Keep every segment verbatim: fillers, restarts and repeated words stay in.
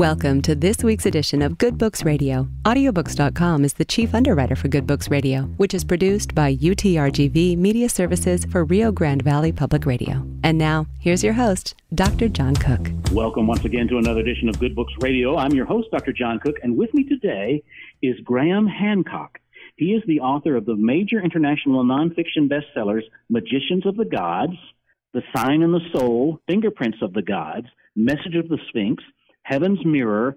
Welcome to this week's edition of Good Books Radio. Audiobooks dot com is the chief underwriter for Good Books Radio, which is produced by U T R G V Media Services for Rio Grande Valley Public Radio. And now, here's your host, Doctor John Cook. Welcome once again to another edition of Good Books Radio. I'm your host, Doctor John Cook, and with me today is Graham Hancock. He is the author of the major international nonfiction bestsellers, Magicians of the Gods, The Sign and the Seal, Fingerprints of the Gods, Message of the Sphinx, Heaven's Mirror,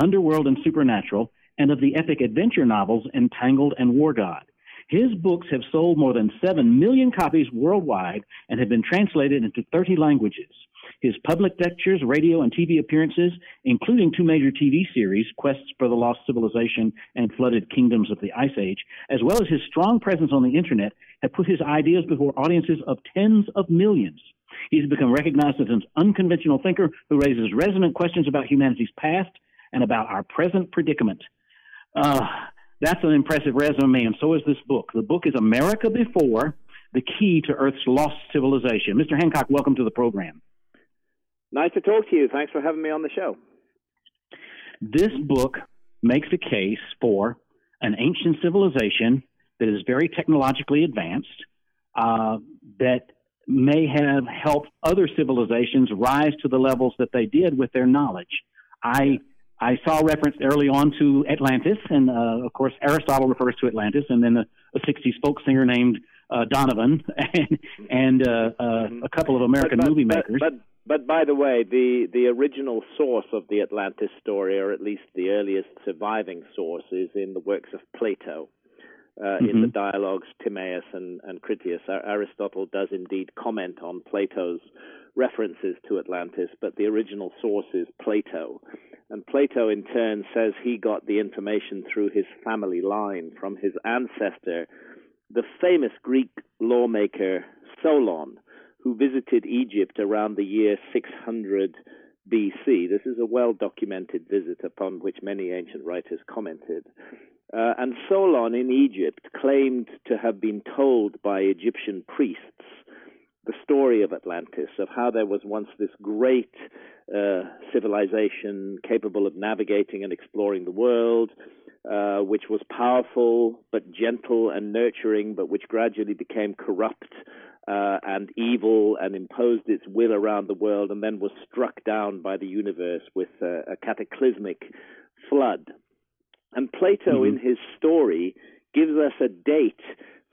Underworld and Supernatural, and of the epic adventure novels Entangled and War God. His books have sold more than seven million copies worldwide and have been translated into thirty languages. His public lectures, radio, and T V appearances, including two major T V series, Quests for the Lost Civilization and Flooded Kingdoms of the Ice Age, as well as his strong presence on the Internet, have put his ideas before audiences of tens of millions. He's become recognized as an unconventional thinker who raises resonant questions about humanity's past and about our present predicament. Uh, that's an impressive resume, and so is this book. The book is America Before, The Key to Earth's Lost Civilization. Mister Hancock, welcome to the program. Nice to talk to you. Thanks for having me on the show. This book makes a case for an ancient civilization that is very technologically advanced, uh, that may have helped other civilizations rise to the levels that they did with their knowledge. I I saw reference early on to Atlantis, and uh, of course Aristotle refers to Atlantis, and then a, a sixties folk singer named uh, Donovan, and, and uh, uh, a couple of American but, but, movie makers. But, but, but by the way, the, the original source of the Atlantis story, or at least the earliest surviving source, is in the works of Plato. Uh, mm-hmm. In the dialogues Timaeus and, and Critias, Aristotle does indeed comment on Plato's references to Atlantis, but the original source is Plato. And Plato, in turn, says he got the information through his family line from his ancestor, the famous Greek lawmaker Solon, who visited Egypt around the year six hundred B C. This is a well-documented visit upon which many ancient writers commented. Uh, and Solon in Egypt claimed to have been told by Egyptian priests the story of Atlantis, of how there was once this great uh, civilization capable of navigating and exploring the world, uh, which was powerful but gentle and nurturing, but which gradually became corrupt uh, and evil and imposed its will around the world, and then was struck down by the universe with uh, a cataclysmic flood. And Plato, mm-hmm. in his story, gives us a date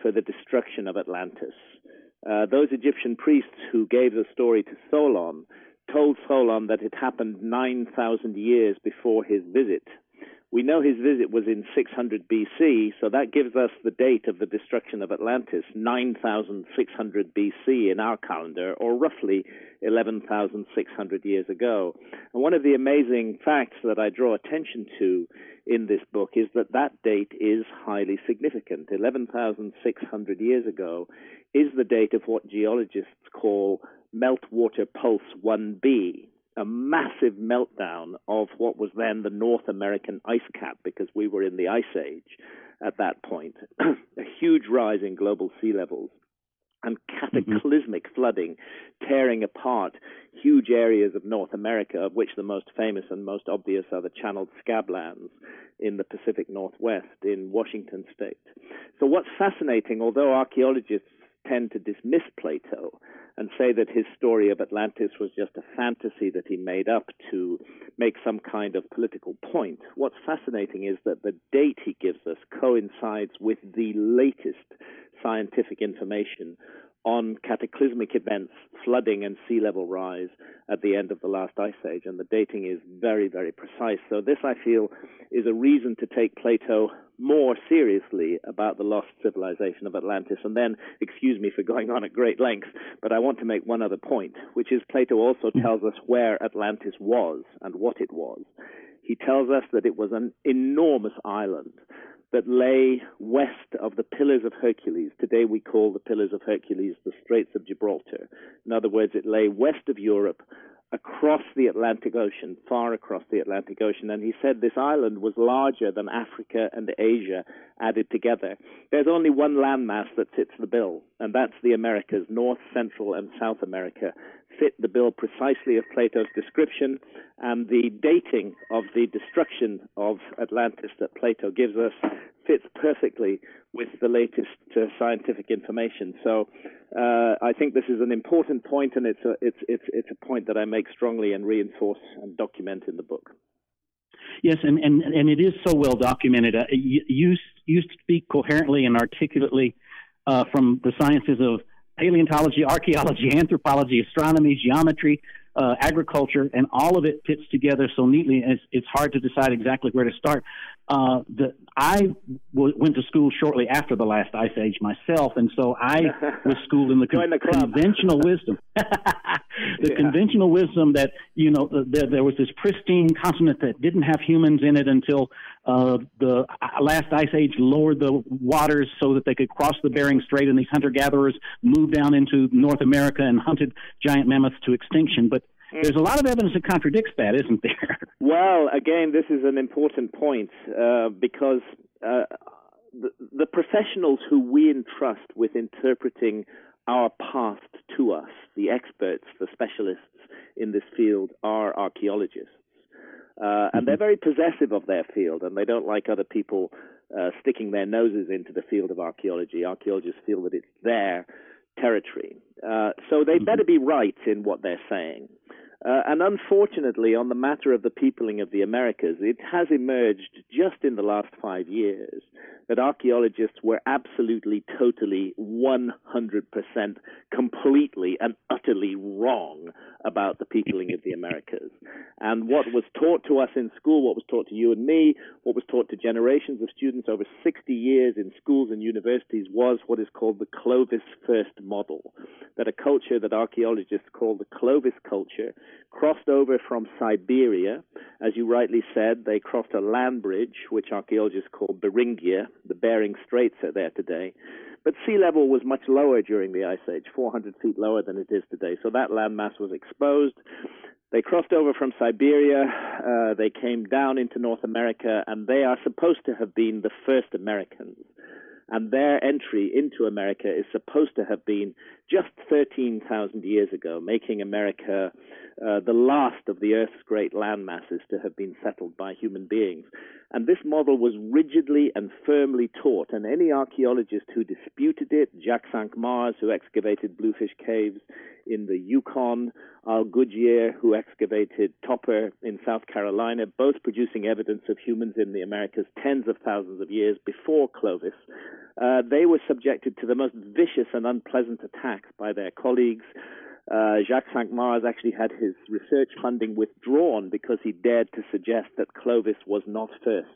for the destruction of Atlantis. Uh, those Egyptian priests who gave the story to Solon told Solon that it happened nine thousand years before his visit. We know his visit was in six hundred B C, so that gives us the date of the destruction of Atlantis, nine thousand six hundred B C in our calendar, or roughly eleven thousand six hundred years ago. And one of the amazing facts that I draw attention to in this book is that that date is highly significant. eleven thousand six hundred years ago is the date of what geologists call meltwater pulse one B. A massive meltdown of what was then the North American ice cap, because we were in the Ice Age at that point. A huge rise in global sea levels and cataclysmic mm-hmm. flooding, tearing apart huge areas of North America, of which the most famous and most obvious are the channeled scab lands in the Pacific Northwest, in Washington State. So what's fascinating, although archaeologists tend to dismiss Plato and say that his story of Atlantis was just a fantasy that he made up to make some kind of political point, what's fascinating is that the date he gives us coincides with the latest scientific information on cataclysmic events, flooding and sea level rise at the end of the last ice age. And the dating is very, very precise. So this, I feel, is a reason to take Plato more seriously about the lost civilization of Atlantis. And then, excuse me for going on at great length, but I want to make one other point, which is Plato also tells us where Atlantis was and what it was. He tells us that it was an enormous island that lay west of the Pillars of Hercules. Today we call the Pillars of Hercules the Straits of Gibraltar. In other words, it lay west of Europe, across the Atlantic Ocean, far across the Atlantic Ocean. And he said this island was larger than Africa and Asia added together. There's only one landmass that fits the bill, and that's the Americas, North, Central, and South America, fit the bill precisely of Plato's description, and the dating of the destruction of Atlantis that Plato gives us fits perfectly with the latest uh, scientific information. So uh, I think this is an important point, and it's a, it's, it's, it's a point that I make strongly and reinforce and document in the book. Yes, and, and, and it is so well documented. Uh, you, you, you speak coherently and articulately uh, from the sciences of paleontology, archaeology, anthropology, astronomy, geometry, uh, agriculture, and all of it fits together so neatly, and it's, it's hard to decide exactly where to start. Uh, the, I w- went to school shortly after the last Ice Age myself, and so I was schooled in the, con- the conventional wisdom. The yeah. conventional wisdom that, you know, the, the, there was this pristine continent that didn't have humans in it until uh, the last Ice Age lowered the waters so that they could cross the Bering Strait, and these hunter-gatherers moved down into North America and hunted giant mammoths to extinction. But there's a lot of evidence that contradicts that, isn't there? Well, again, this is an important point uh, because uh, the, the professionals who we entrust with interpreting our past to us, the experts, the specialists in this field, are archaeologists. Uh, and they're very possessive of their field, and they don't like other people uh, sticking their noses into the field of archaeology. Archaeologists feel that it's their territory. Uh, so they better be right in what they're saying. Uh, and unfortunately, on the matter of the peopling of the Americas, it has emerged just in the last five years that archaeologists were absolutely, totally, one hundred percent completely and utterly wrong about the peopling of the Americas. And what was taught to us in school, what was taught to you and me, what was taught to generations of students over sixty years in schools and universities was what is called the Clovis First model, that a culture that archaeologists call the Clovis culture crossed over from Siberia. As you rightly said, they crossed a land bridge, which archaeologists call Beringia. The Bering Straits are there today. But sea level was much lower during the Ice Age, four hundred feet lower than it is today. So that landmass was exposed. They crossed over from Siberia. Uh, they came down into North America, and they are supposed to have been the first Americans. And their entry into America is supposed to have been just thirteen thousand years ago, making America uh, the last of the Earth's great land masses to have been settled by human beings. And this model was rigidly and firmly taught, and any archaeologist who disputed it, Jacques Saint-Mars, who excavated Bluefish Caves in the Yukon, Al Goodyear, who excavated Topper in South Carolina, both producing evidence of humans in the Americas tens of thousands of years before Clovis, uh, they were subjected to the most vicious and unpleasant attacks by their colleagues. Uh, Jacques Saint-Mars actually had his research funding withdrawn because he dared to suggest that Clovis was not first.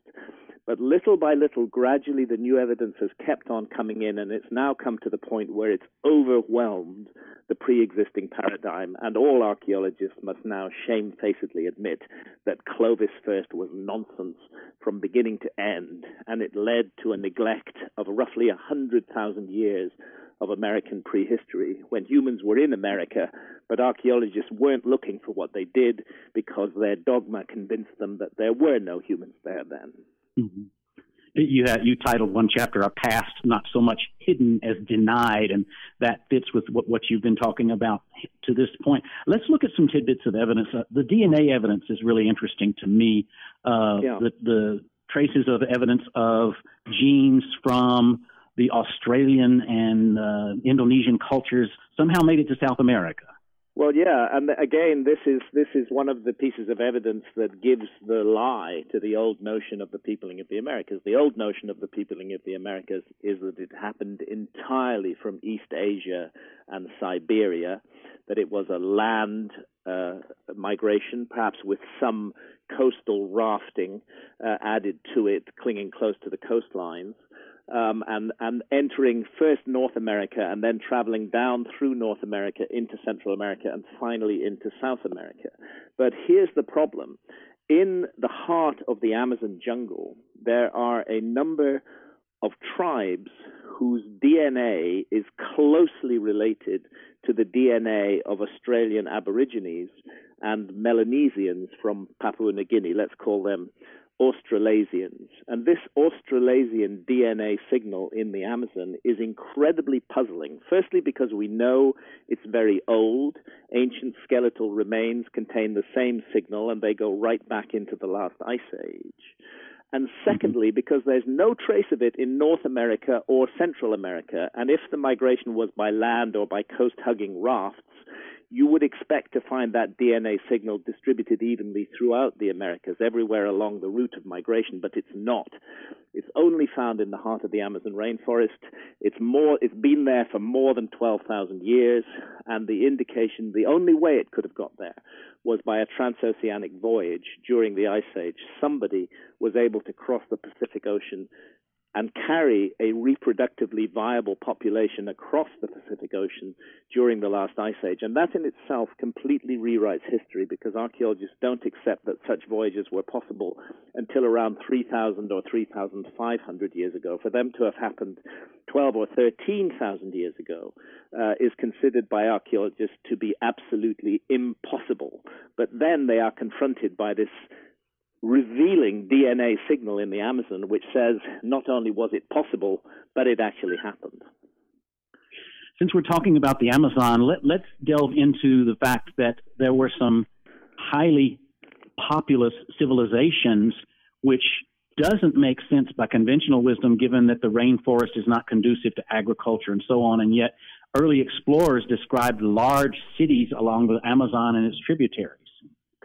But little by little, gradually, the new evidence has kept on coming in, and it's now come to the point where it's overwhelmed the pre-existing paradigm, and all archaeologists must now shamefacedly admit that Clovis First was nonsense from beginning to end, and it led to a neglect of roughly one hundred thousand years of American prehistory, when humans were in America, but archaeologists weren't looking for what they did because their dogma convinced them that there were no humans there then. Mm-hmm. You had, you titled one chapter "A Past Not So Much Hidden as Denied," and that fits with what, what you've been talking about to this point. Let's look at some tidbits of evidence. Uh, the D N A evidence is really interesting to me. Uh, yeah. the, the traces of evidence of genes from the Australian and uh, Indonesian cultures somehow made it to South America. Well, yeah, and again, this is this is one of the pieces of evidence that gives the lie to the old notion of the peopling of the Americas. The old notion of the peopling of the Americas is that it happened entirely from East Asia and Siberia, that it was a land uh, migration, perhaps with some coastal rafting uh, added to it, clinging close to the coastlines. Um, and, and entering first North America and then traveling down through North America into Central America and finally into South America. But here's the problem. In the heart of the Amazon jungle, there are a number of tribes whose D N A is closely related to the D N A of Australian Aborigines and Melanesians from Papua New Guinea. Let's call them Australasians. And this Australasian D N A signal in the Amazon is incredibly puzzling. Firstly, because we know it's very old. Ancient skeletal remains contain the same signal, and they go right back into the last ice age. And secondly, because there's no trace of it in North America or Central America. And if the migration was by land or by coast-hugging rafts, you would expect to find that D N A signal distributed evenly throughout the Americas, everywhere along the route of migration, but it's not. It's only found in the heart of the Amazon rainforest. It's more. It's been there for more than twelve thousand years, and the indication, the only way it could have got there was by a transoceanic voyage during the Ice Age. Somebody was able to cross the Pacific Ocean and carry a reproductively viable population across the Pacific Ocean during the last ice age. And that in itself completely rewrites history, because archaeologists don't accept that such voyages were possible until around three thousand or three thousand five hundred years ago. For them to have happened twelve or thirteen thousand years ago uh, is considered by archaeologists to be absolutely impossible. But then they are confronted by this revealing D N A signal in the Amazon, which says not only was it possible, but it actually happened. Since we're talking about the Amazon, let, let's delve into the fact that there were some highly populous civilizations, which doesn't make sense by conventional wisdom, given that the rainforest is not conducive to agriculture and so on, and yet early explorers described large cities along the Amazon and its tributaries.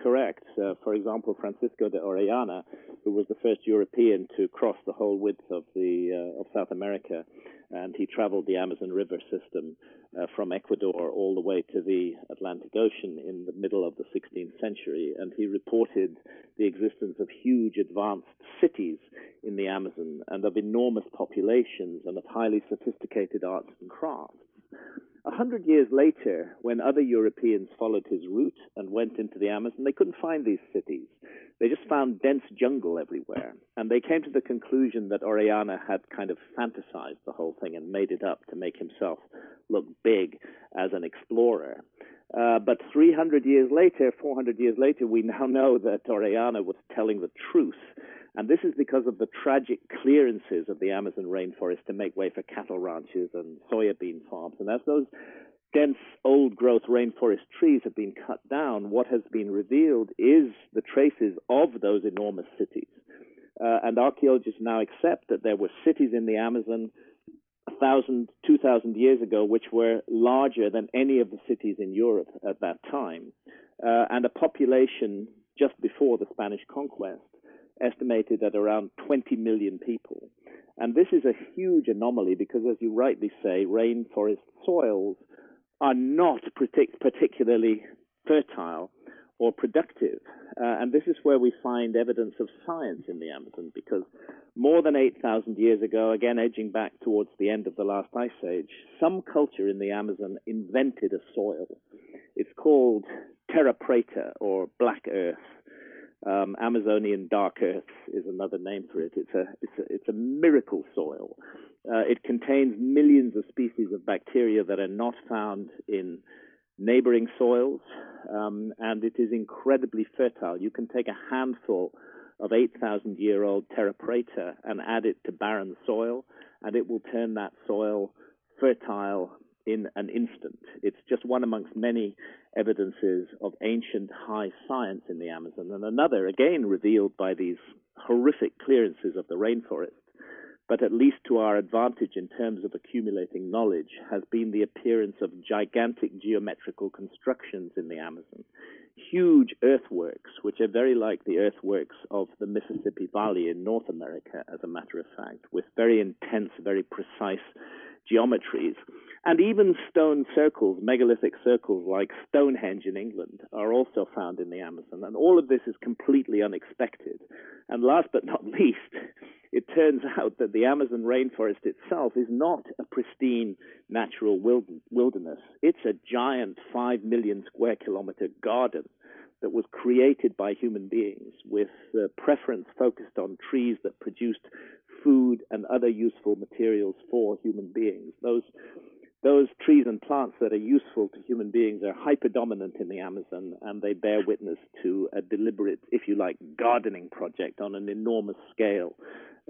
Correct. Uh, for example, Francisco de Orellana, who was the first European to cross the whole width of the uh, of South America, and he traveled the Amazon River system uh, from Ecuador all the way to the Atlantic Ocean in the middle of the sixteenth century, and he reported the existence of huge advanced cities in the Amazon and of enormous populations and of highly sophisticated arts and crafts. A hundred years later, when other Europeans followed his route and went into the Amazon, they couldn't find these cities. They just found dense jungle everywhere. And they came to the conclusion that Orellana had kind of fantasized the whole thing and made it up to make himself look big as an explorer. Uh, but three hundred years later, four hundred years later, we now know that Orellana was telling the truth. And this is because of the tragic clearances of the Amazon rainforest to make way for cattle ranches and soybean farms. And as those dense old-growth rainforest trees have been cut down, what has been revealed is the traces of those enormous cities. Uh, and archaeologists now accept that there were cities in the Amazon one thousand, two thousand years ago, which were larger than any of the cities in Europe at that time, uh, and a population just before the Spanish conquest estimated at around twenty million people. And this is a huge anomaly because, as you rightly say, rainforest soils are not partic- particularly fertile or productive. Uh, and this is where we find evidence of science in the Amazon, because more than eight thousand years ago, again edging back towards the end of the last ice age, some culture in the Amazon invented a soil. It's called terra preta, or black earth. Um, Amazonian dark earth is another name for it. It's a it's a, it's a miracle soil. Uh, it contains millions of species of bacteria that are not found in neighboring soils, um, and it is incredibly fertile. You can take a handful of eight thousand year old terra preta and add it to barren soil, and it will turn that soil fertile in an instant. It's just one amongst many evidences of ancient high science in the Amazon, and another, again, revealed by these horrific clearances of the rainforest, but at least to our advantage in terms of accumulating knowledge, has been the appearance of gigantic geometrical constructions in the Amazon. Huge earthworks, which are very like the earthworks of the Mississippi Valley in North America, as a matter of fact, with very intense, very precise geometries. And even stone circles, megalithic circles like Stonehenge in England, are also found in the Amazon. And all of this is completely unexpected. And last but not least, it turns out that the Amazon rainforest itself is not a pristine natural wilderness. It's a giant five million square kilometer garden that was created by human beings, with uh, preference focused on trees that produced food and other useful materials for human beings. Those those trees and plants that are useful to human beings are hyper-dominant in the Amazon, and they bear witness to a deliberate, if you like, gardening project on an enormous scale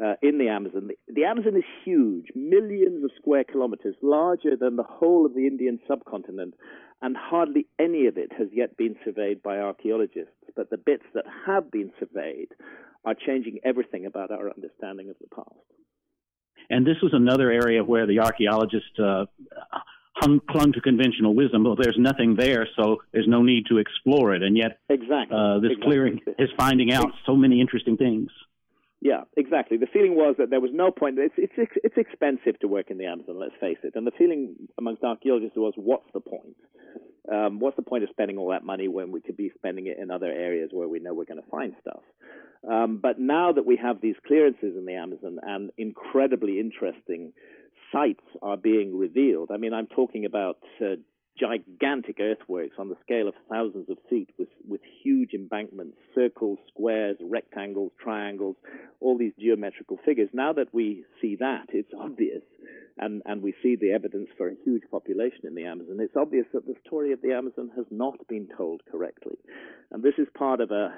uh, in the Amazon. The, the Amazon is huge, millions of square kilometers, larger than the whole of the Indian subcontinent, and hardly any of it has yet been surveyed by archaeologists. But the bits that have been surveyed are changing everything about our understanding of the past. And this was another area where the archaeologists uh, hung, clung to conventional wisdom. Well, there's nothing there, so there's no need to explore it. And yet exactly. uh, this exactly. clearing is finding out so many interesting things. Yeah, exactly. The feeling was that there was no point. It's, it's, it's expensive to work in the Amazon, let's face it. And the feeling amongst archaeologists was, what's the point? Um, what's the point of spending all that money when we could be spending it in other areas where we know we're going to find stuff? Um, but now that we have these clearances in the Amazon and incredibly interesting sites are being revealed, I mean, I'm talking about uh, gigantic earthworks on the scale of thousands of feet with, with huge embankments, circles, squares, rectangles, triangles, all these geometrical figures. Now that we see that, it's obvious, and, and we see the evidence for a huge population in the Amazon, it's obvious that the story of the Amazon has not been told correctly. And this is part of a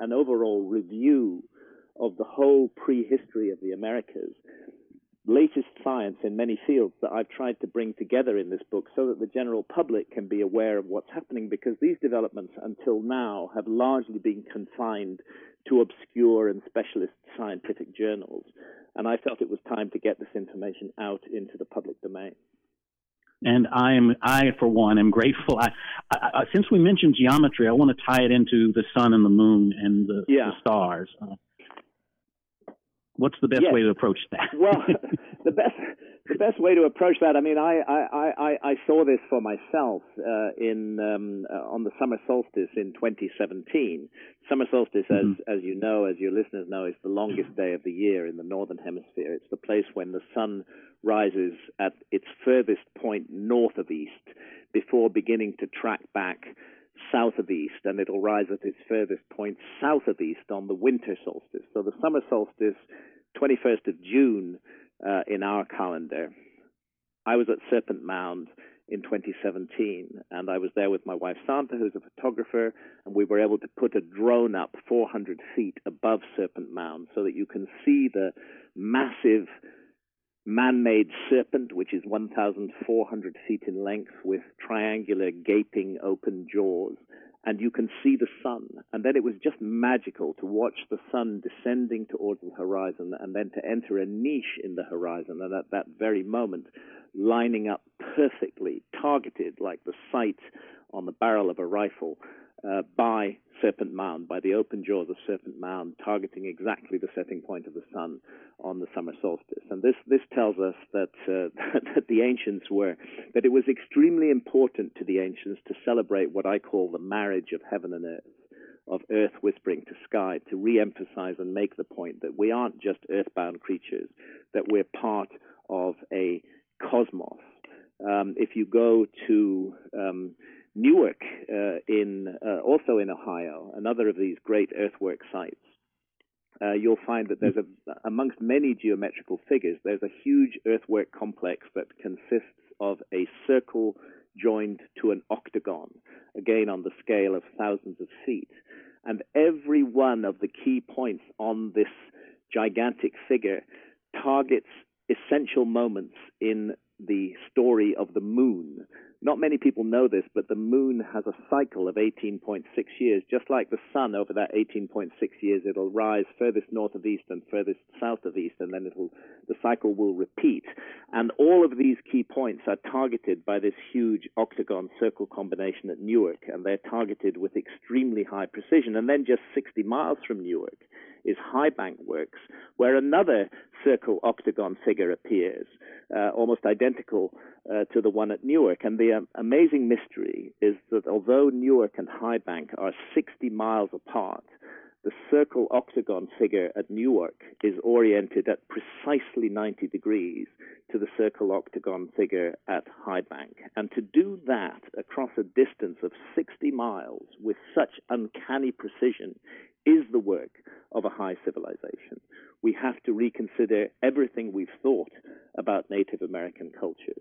an overall review of the whole prehistory of the Americas. Latest science in many fields that I've tried to bring together in this book so that the general public can be aware of what's happening, because these developments until now have largely been confined to obscure and specialist scientific journals. And I felt it was time to get this information out into the public domain. And I am, I for one, am grateful. I, I, I, since we mentioned geometry, I want to tie it into the sun and the moon and the, yeah. the stars. Uh, What's the best yes. way to approach that? Well, the best the best way to approach that. I mean, I I, I, I saw this for myself uh, in um, uh, on the summer solstice in twenty seventeen. Summer solstice, as mm-hmm. as you know, as your listeners know, is the longest day of the year in the northern hemisphere. It's the place when the sun rises at its furthest point north of east before beginning to track back south of east, and it'll rise at its furthest point south of east on the winter solstice. So the summer solstice, twenty-first of June uh, in our calendar. I was at Serpent Mound in twenty seventeen, and I was there with my wife Santa, who's a photographer, and we were able to put a drone up four hundred feet above Serpent Mound so that you can see the massive man-made serpent, which is one thousand four hundred feet in length with triangular gaping open jaws, and you can see the sun. And then it was just magical to watch the sun descending towards the horizon and then to enter a niche in the horizon, and at that very moment lining up perfectly, targeted like the sight on the barrel of a rifle uh, by Serpent Mound, by the open jaws of Serpent Mound, targeting exactly the setting point of the sun on the summer solstice. And this this tells us that uh, that the ancients were, that it was extremely important to the ancients to celebrate what I call the marriage of heaven and earth, of earth whispering to sky, to re-emphasize and make the point that we aren't just earthbound creatures, that we're part of a cosmos. Um, if you go to um, Newark, uh, in uh, also in Ohio, another of these great earthwork sites, uh, you'll find that there's a, amongst many geometrical figures, there's a huge earthwork complex that consists of a circle joined to an octagon, again on the scale of thousands of feet. And every one of the key points on this gigantic figure targets essential moments in the story of the moon. Not many people know this, but the moon has a cycle of eighteen point six years. Just like the sun, over that eighteen point six years, it'll rise furthest north of east and furthest south of east, and then it'll the cycle will repeat. And all of these key points are targeted by this huge octagon circle combination at Newark, and they're targeted with extremely high precision. And then just sixty miles from Newark is High Bank Works, where another circle octagon figure appears, uh, almost identical uh, to the one at Newark. And the um, amazing mystery is that although Newark and High Bank are sixty miles apart, the circle octagon figure at Newark is oriented at precisely ninety degrees to the circle octagon figure at High Bank. And to do that across a distance of sixty miles with such uncanny precision is the work of a high civilization. We have to reconsider everything we've thought about Native American cultures.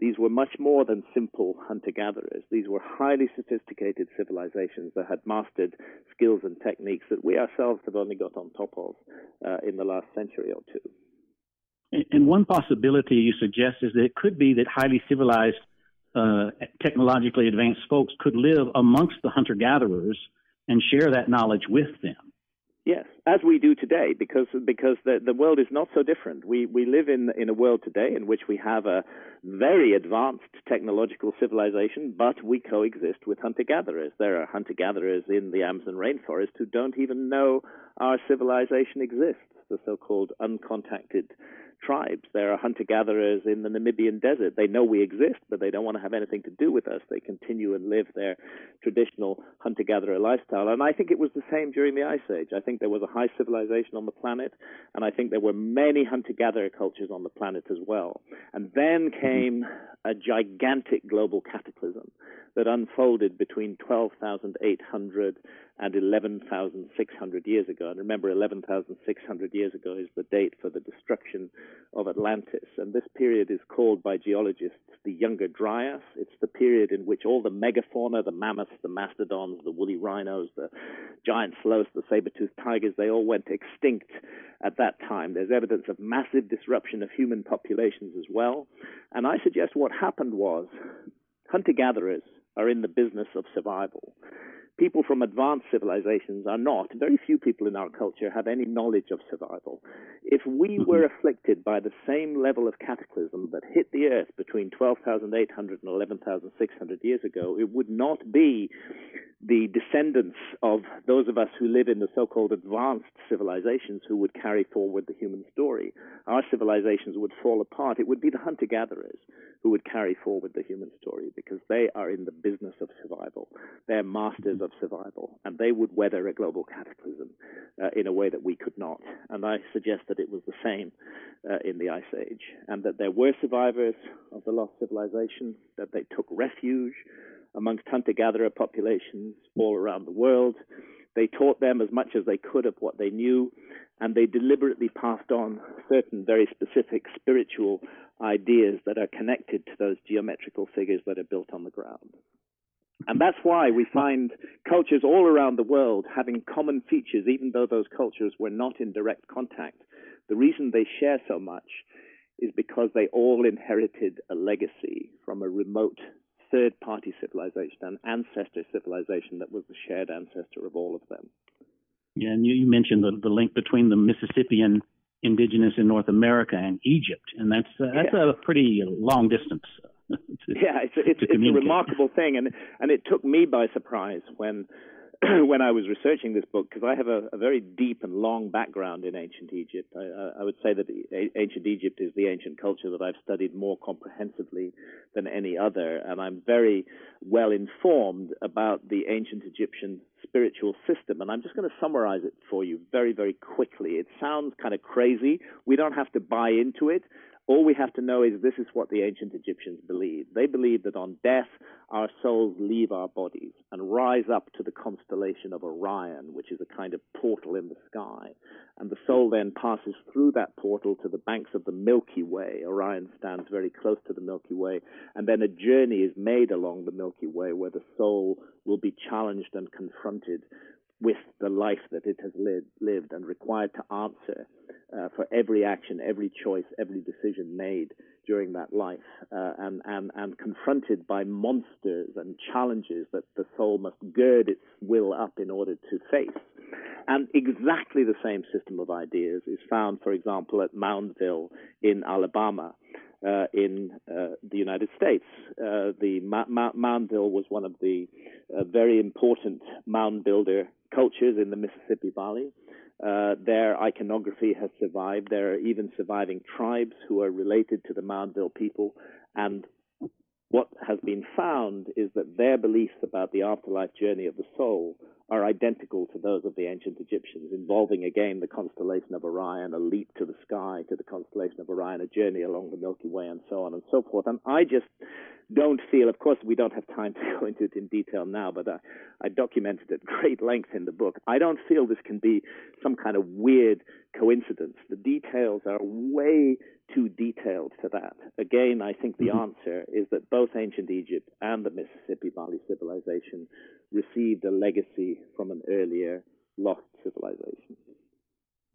These were much more than simple hunter-gatherers. These were highly sophisticated civilizations that had mastered skills and techniques that we ourselves have only got on top of uh, in the last century or two. And one possibility you suggest is that it could be that highly civilized, uh, technologically advanced folks could live amongst the hunter-gatherers and share that knowledge with them. Yes, as we do today, because because the, the world is not so different. We we live in in a world today in which we have a very advanced technological civilization, but we coexist with hunter-gatherers. There are hunter-gatherers in the Amazon rainforest who don't even know our civilization exists, the so-called uncontacted tribes. There are hunter-gatherers in the Namibian desert. They know we exist, but they don't want to have anything to do with us. They continue and live their traditional hunter-gatherer lifestyle. And I think it was the same during the Ice Age. I think there was a high civilization on the planet, and I think there were many hunter-gatherer cultures on the planet as well. And then came a gigantic global cataclysm that unfolded between twelve thousand eight hundred and eleven thousand six hundred years ago. And remember, eleven thousand six hundred years ago is the date for the destruction of Atlantis. And this period is called by geologists the Younger Dryas. It's the period in which all the megafauna, the mammoths, the mastodons, the woolly rhinos, the giant sloths, the saber-toothed tigers, they all went extinct at that time. There's evidence of massive disruption of human populations as well. And I suggest what happened was hunter-gatherers are in the business of survival. People from advanced civilizations are not. Very few people in our culture have any knowledge of survival. If we were afflicted by the same level of cataclysm that hit the earth between twelve thousand eight hundred and eleven thousand six hundred years ago, it would not be the descendants of those of us who live in the so-called advanced civilizations who would carry forward the human story. Our civilizations would fall apart. It would be the hunter-gatherers who would carry forward the human story because they are in the business of survival. They're masters of survival, and they would weather a global cataclysm uh, in a way that we could not. And I suggest that it was the same uh, in the Ice Age, and that there were survivors of the lost civilization, that they took refuge amongst hunter-gatherer populations all around the world. They taught them as much as they could of what they knew, and they deliberately passed on certain very specific spiritual ideas that are connected to those geometrical figures that are built on the ground. And that's why we find cultures all around the world having common features, even though those cultures were not in direct contact. The reason they share so much is because they all inherited a legacy from a remote third-party civilization, an ancestor civilization that was the shared ancestor of all of them. Yeah, and you, you mentioned the, the link between the Mississippian indigenous in North America and Egypt, and that's uh, that's yeah. a pretty long distance. To, yeah, it's, it's, it's a remarkable thing, and and it took me by surprise when when I was researching this book, because I have a, a very deep and long background in ancient Egypt. I, I would say that ancient Egypt is the ancient culture that I've studied more comprehensively than any other, and I'm very well informed about the ancient Egyptian spiritual system, and I'm just going to summarize it for you very, very quickly. It sounds kind of crazy. We don't have to buy into it. All we have to know is this is what the ancient Egyptians believed. They believed that on death, our souls leave our bodies and rise up to the constellation of Orion, which is a kind of portal in the sky. And the soul then passes through that portal to the banks of the Milky Way. Orion stands very close to the Milky Way. And then a journey is made along the Milky Way where the soul will be challenged and confronted with the life that it has lived, lived and required to answer uh, for every action, every choice, every decision made during that life, uh, and, and, and confronted by monsters and challenges that the soul must gird its will up in order to face. And exactly the same system of ideas is found, for example, at Moundville in Alabama. Uh, in uh, the United States. Uh, the Ma- Ma- Moundville was one of the uh, very important mound builder cultures in the Mississippi Valley. Uh, their iconography has survived. There are even surviving tribes who are related to the Moundville people. And what has been found is that their beliefs about the afterlife journey of the soul are identical to those of the ancient Egyptians, involving, again, the constellation of Orion, a leap to the sky, to the constellation of Orion, a journey along the Milky Way, and so on and so forth. And I just don't feel, of course, we don't have time to go into it in detail now, but I, I documented at great length in the book. I don't feel this can be some kind of weird coincidence. The details are way too detailed for that. Again, I think the answer is that both ancient Egypt and the Mississippi Valley civilization received a legacy from an earlier lost civilization.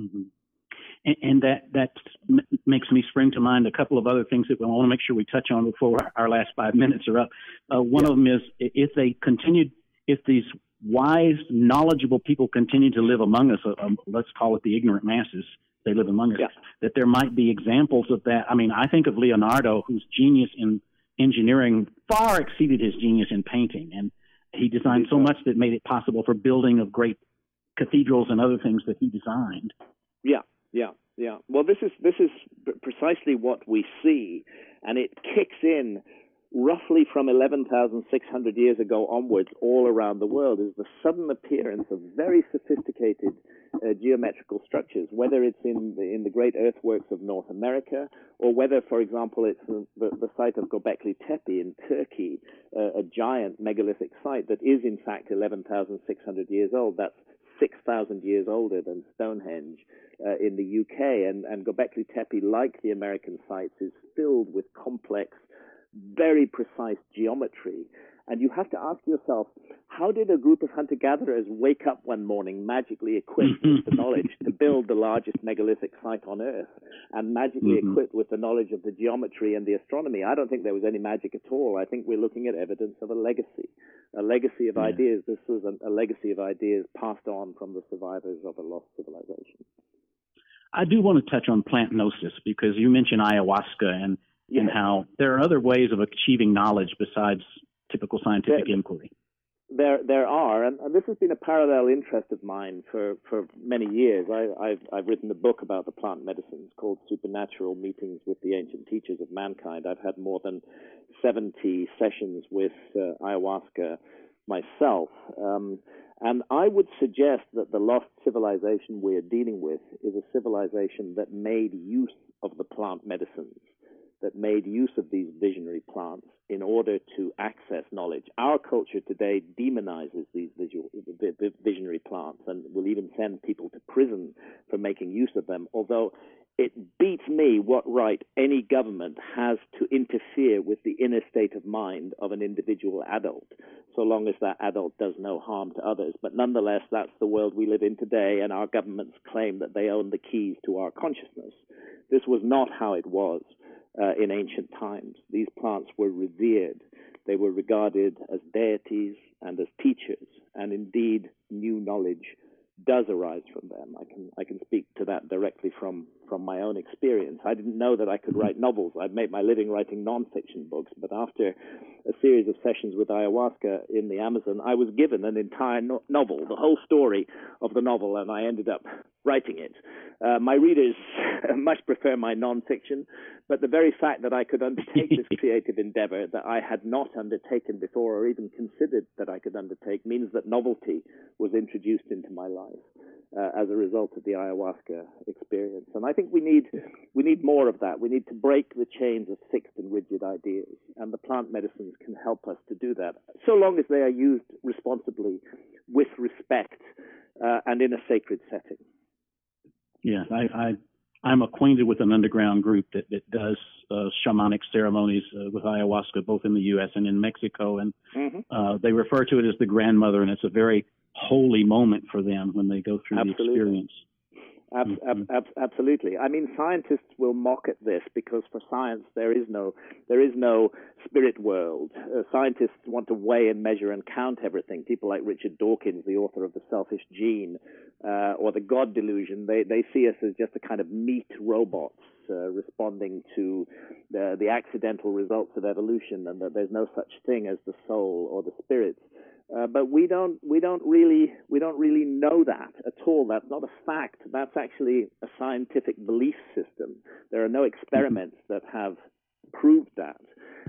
Mm-hmm. And, and that, that makes me spring to mind a couple of other things that I want to make sure we touch on before our last five minutes are up. Uh, one yeah. of them is if they continued, if these wise, knowledgeable people continue to live among us, um, let's call it the ignorant masses, they live among us, yeah. that there might be examples of that. I mean, I think of Leonardo, whose genius in engineering far exceeded his genius in painting, and he designed so much that made it possible for building of great cathedrals and other things that he designed. Yeah, yeah, yeah. Well, this is this is precisely what we see, and it kicks in roughly from eleven thousand six hundred years ago onwards all around the world, is the sudden appearance of very sophisticated uh, geometrical structures, whether it's in the, in the great earthworks of North America, or whether, for example, it's the, the site of Göbekli Tepe in Turkey, uh, a giant megalithic site that is, in fact, eleven thousand six hundred years old. That's six thousand years older than Stonehenge uh, in the U K, and, and Göbekli Tepe, like the American sites, is filled with complex, very precise geometry. And you have to ask yourself, how did a group of hunter-gatherers wake up one morning magically equipped with the knowledge to build the largest megalithic site on Earth, and magically mm-hmm. equipped with the knowledge of the geometry and the astronomy? I don't think there was any magic at all. I think we're looking at evidence of a legacy, a legacy of yeah. ideas. This was a, a legacy of ideas passed on from the survivors of a lost civilization. I do want to touch on plant gnosis, because you mentioned ayahuasca and Yes. and how there are other ways of achieving knowledge besides typical scientific there, inquiry. There there are, and, and this has been a parallel interest of mine for, for many years. I, I've, I've written a book about the plant medicines called Supernatural: Meetings with the Ancient Teachers of Mankind. I've had more than seventy sessions with uh, ayahuasca myself. Um, and I would suggest that the lost civilization we're dealing with is a civilization that made use of the plant medicines, that made use of these visionary plants in order to access knowledge. Our culture today demonizes these visual, visionary plants and will even send people to prison for making use of them, although it beats me what right any government has to interfere with the inner state of mind of an individual adult, so long as that adult does no harm to others. But nonetheless, that's the world we live in today, and our governments claim that they own the keys to our consciousness. This was not how it was. Uh, in ancient times, these plants were revered. They were regarded as deities and as teachers, and indeed, new knowledge does arise from them. I can I can speak to that directly from, from my own experience. I didn't know that I could write novels. I'd made my living writing nonfiction books, but after a series of sessions with ayahuasca in the Amazon, I was given an entire no- novel, the whole story of the novel, and I ended up writing it. Uh, my readers much prefer my nonfiction, but the very fact that I could undertake this creative endeavor that I had not undertaken before or even considered that I could undertake means that novelty was introduced into my life Uh, as a result of the ayahuasca experience. And I think we need we need more of that. We need to break the chains of fixed and rigid ideas, and the plant medicines can help us to do that, so long as they are used responsibly, with respect, uh, and in a sacred setting. Yes, I, I, I'm acquainted with an underground group that, that does uh, shamanic ceremonies uh, with ayahuasca, both in the U S and in Mexico, and mm-hmm. uh, they refer to it as the grandmother, and it's a very holy moment for them when they go through absolutely. the experience. Ab- ab- ab- absolutely. I mean, scientists will mock at this because for science there is no there is no spirit world. Uh, scientists want to weigh and measure and count everything. People like Richard Dawkins, the author of The Selfish Gene, uh, or The God Delusion, they, they see us as just a kind of meat robots uh, responding to the, the accidental results of evolution, and that there's no such thing as the soul or the spirits. Uh, but we don't we don't really we don't really know that at all. That's not a fact. That's actually a scientific belief system. There are no experiments that have proved that.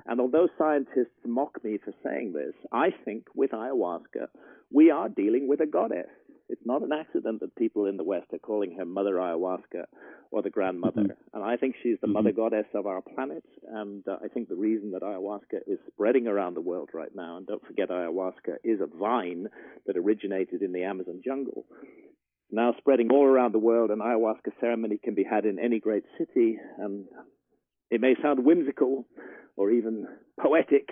And although scientists mock me for saying this, I think with ayahuasca, we are dealing with a goddess. It's not an accident that people in the West are calling her Mother Ayahuasca or the Grandmother. Mm-hmm. And I think she's the mm-hmm. mother goddess of our planet. And uh, I think the reason that ayahuasca is spreading around the world right now, and don't forget ayahuasca is a vine that originated in the Amazon jungle, now spreading all around the world. An ayahuasca ceremony can be had in any great city. And it may sound whimsical or even poetic,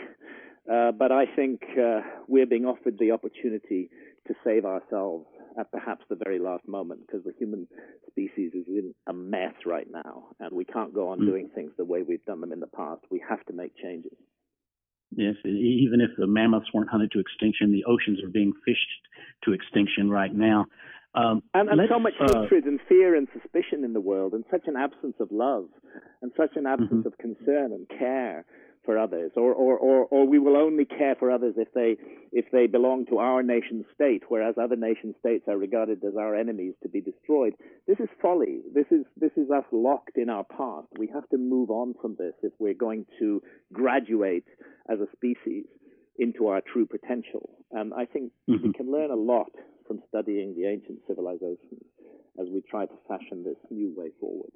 uh, but I think uh, we're being offered the opportunity to save ourselves at perhaps the very last moment, because the human species is in a mess right now, and we can't go on mm. doing things the way we've done them in the past. We have to make changes. Yes, even if the mammoths weren't hunted to extinction, the oceans are being fished to extinction right now. Um, and and so much uh, hatred and fear and suspicion in the world, and such an absence of love, and such an absence mm-hmm. of concern and care for others, or, or, or, or we will only care for others if they if they belong to our nation state, whereas other nation states are regarded as our enemies to be destroyed. This is folly. This is this is us locked in our past. We have to move on from this if we're going to graduate as a species into our true potential. And I think mm-hmm. we can learn a lot from studying the ancient civilizations as we try to fashion this new way forward.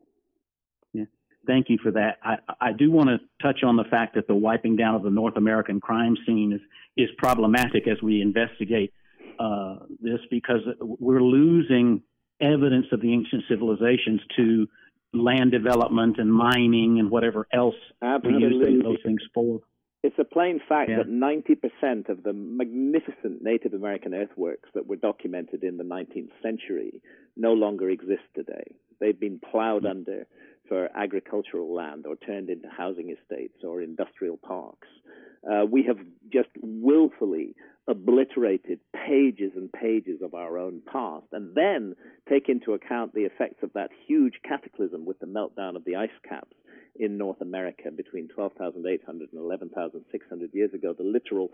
Yeah. Thank you for that. I, I do want to touch on the fact that the wiping down of the North American crime scene is, is problematic as we investigate uh, this, because we're losing evidence of the ancient civilizations to land development and mining and whatever else we use those things for. It's a plain fact yeah. that ninety percent of the magnificent Native American earthworks that were documented in the nineteenth century no longer exist today. They've been plowed mm-hmm. under for agricultural land, or turned into housing estates or industrial parks. Uh, we have just willfully obliterated pages and pages of our own past, and then take into account the effects of that huge cataclysm with the meltdown of the ice caps in North America between twelve thousand eight hundred and eleven thousand six hundred years ago, the literal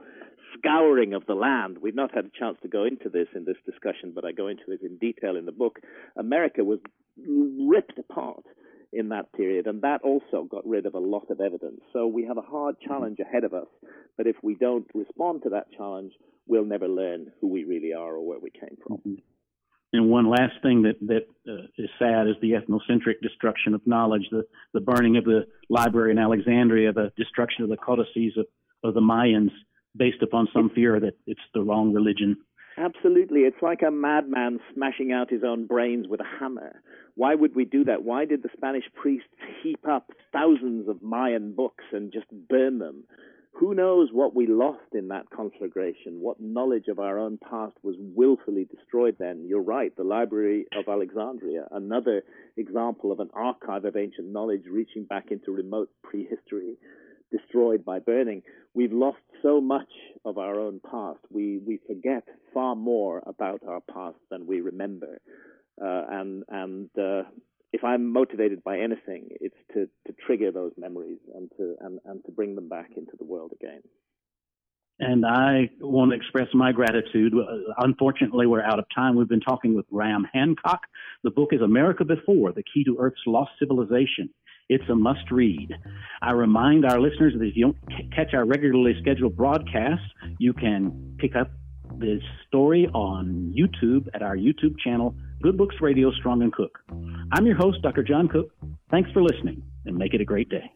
scouring of the land. We've not had a chance to go into this in this discussion, but I go into it in detail in the book. America was ripped apart in that period, and that also got rid of a lot of evidence. So we have a hard challenge ahead of us, but if we don't respond to that challenge, we'll never learn who we really are or where we came from. And one last thing that, that uh, is sad is the ethnocentric destruction of knowledge, the, the burning of the library in Alexandria, the destruction of the codices of, of the Mayans based upon some fear that it's the wrong religion. Absolutely. It's like a madman smashing out his own brains with a hammer. Why would we do that? Why did the Spanish priests heap up thousands of Mayan books and just burn them? Who knows what we lost in that conflagration, what knowledge of our own past was willfully destroyed then. You're right, the Library of Alexandria, another example of an archive of ancient knowledge reaching back into remote prehistory, destroyed by burning. We've lost so much of our own past. We we forget far more about our past than we remember. Uh, and and uh, if I'm motivated by anything, it's to, to trigger those memories and to and, and to bring them back into the world again. And I want to express my gratitude. Unfortunately, we're out of time. We've been talking with Graham Hancock. The book is America Before, The Key to Earth's Lost Civilization. It's a must-read. I remind our listeners that if you don't catch our regularly scheduled broadcast, you can pick up this story on YouTube at our YouTube channel, Good Books Radio, Strong and Cook. I'm your host, Doctor John Cook. Thanks for listening, and make it a great day.